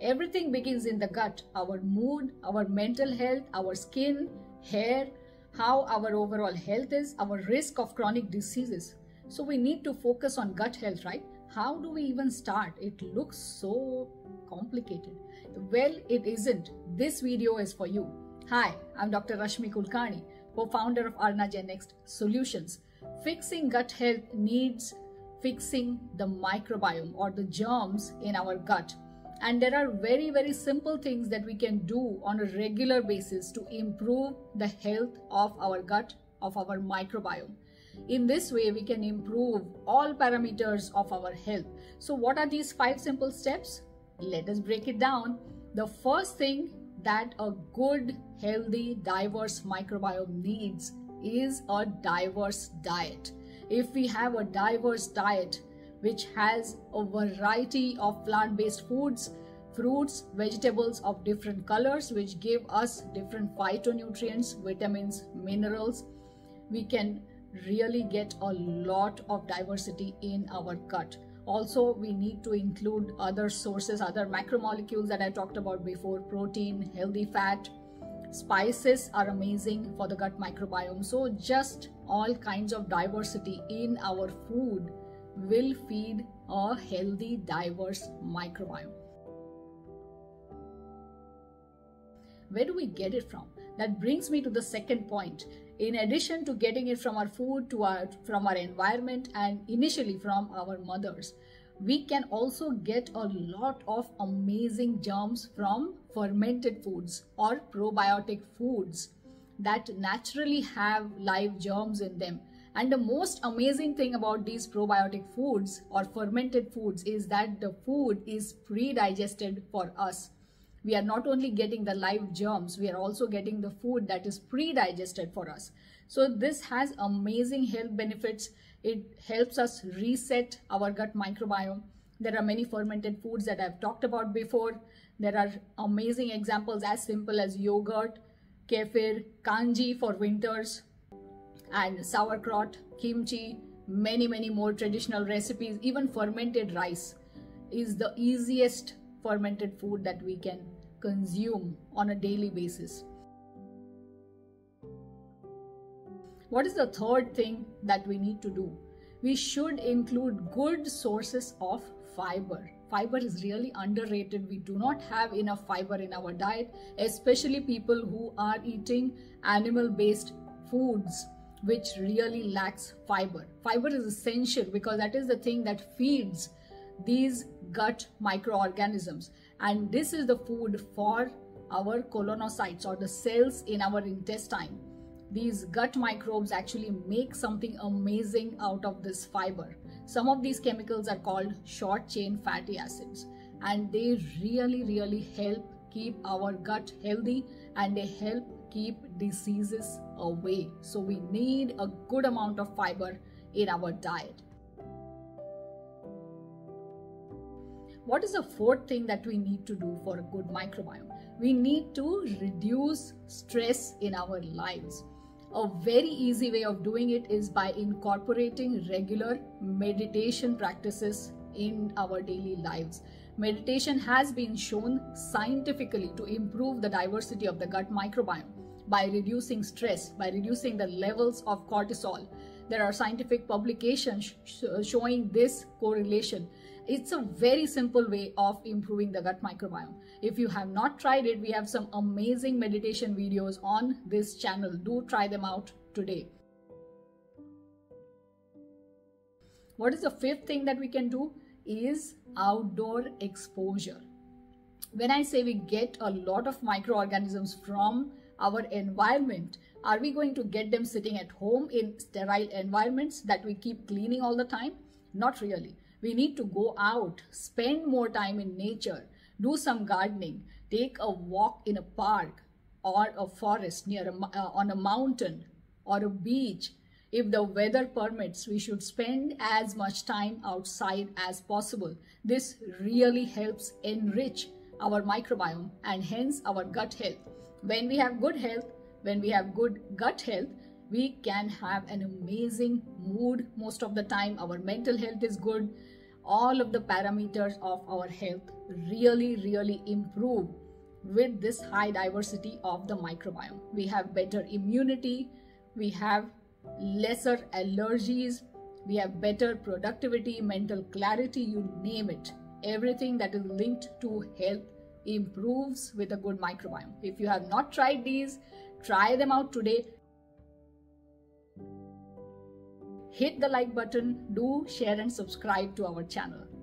Everything begins in the gut, our mood, our mental health, our skin, hair, how our overall health is, our risk of chronic diseases. So we need to focus on gut health, right? How do we even start? It looks so complicated. Well, it isn't. This video is for you. Hi, I'm Dr. Rashmi Kulkarni, co-founder of ArnaGenX Solutions. Fixing gut health needs fixing the microbiome or the germs in our gut. And there are very simple things that we can do on a regular basis to improve the health of our gut, of our microbiome. In this way, we can improve all parameters of our health. So what are these 5 simple steps? Let us break it down. The first thing that a good, healthy, diverse microbiome needs is a diverse diet. If we have a diverse diet, which has a variety of plant-based foods, fruits, vegetables of different colors, which give us different phytonutrients, vitamins, minerals. We can really get a lot of diversity in our gut. Also, we need to include other sources, other macromolecules that I talked about before, protein, healthy fat. Spices are amazing for the gut microbiome. So just all kinds of diversity in our food will feed a healthy, diverse microbiome. Where do we get it from? That brings me to the second point. In addition to getting it from our food, from our environment, and initially from our mothers, we can also get a lot of amazing germs from fermented foods or probiotic foods that naturally have live germs in them. And the most amazing thing about these probiotic foods or fermented foods is that the food is pre-digested for us. We are not only getting the live germs, we are also getting the food that is pre-digested for us. So this has amazing health benefits. It helps us reset our gut microbiome. There are many fermented foods that I've talked about before. There are amazing examples as simple as yogurt, kefir, kanji for winters, and sauerkraut, kimchi, many more traditional recipes. Even fermented rice is the easiest fermented food that we can consume on a daily basis. What is the third thing that we need to do? We should include good sources of fiber. Fiber is really underrated. We do not have enough fiber in our diet, especially people who are eating animal-based foods, which really lacks fiber. Fiber is essential because that is the thing that feeds these gut microorganisms. And this is the food for our colonocytes or the cells in our intestine. These gut microbes actually make something amazing out of this fiber. Some of these chemicals are called short-chain fatty acids, and they really help keep our gut healthy, and they help keep diseases away. So we need a good amount of fiber in our diet. What is the fourth thing that we need to do for a good microbiome? We need to reduce stress in our lives. A very easy way of doing it is by incorporating regular meditation practices in our daily lives. Meditation has been shown scientifically to improve the diversity of the gut microbiome by reducing stress, by reducing the levels of cortisol. There are scientific publications showing this correlation. It's a very simple way of improving the gut microbiome. If you have not tried it, we have some amazing meditation videos on this channel. Do try them out today. What is the fifth thing that we can do is outdoor exposure. When I say we get a lot of microorganisms from our environment, are we going to get them sitting at home in sterile environments that we keep cleaning all the time? Not really. We need to go out, spend more time in nature, do some gardening, take a walk in a park or a forest near on a mountain or a beach. If the weather permits, we should spend as much time outside as possible. This really helps enrich our microbiome and hence our gut health. When we have good health, when we have good gut health, we can have an amazing mood most of the time. Our mental health is good. all of the parameters of our health really improve with this high diversity of the microbiome. We have better immunity, we have lesser allergies, we have better productivity, mental clarity, you name it. Everything that is linked to health improves with a good microbiome. If you have not tried these, try them out today. Hit the like button, do share and subscribe to our channel.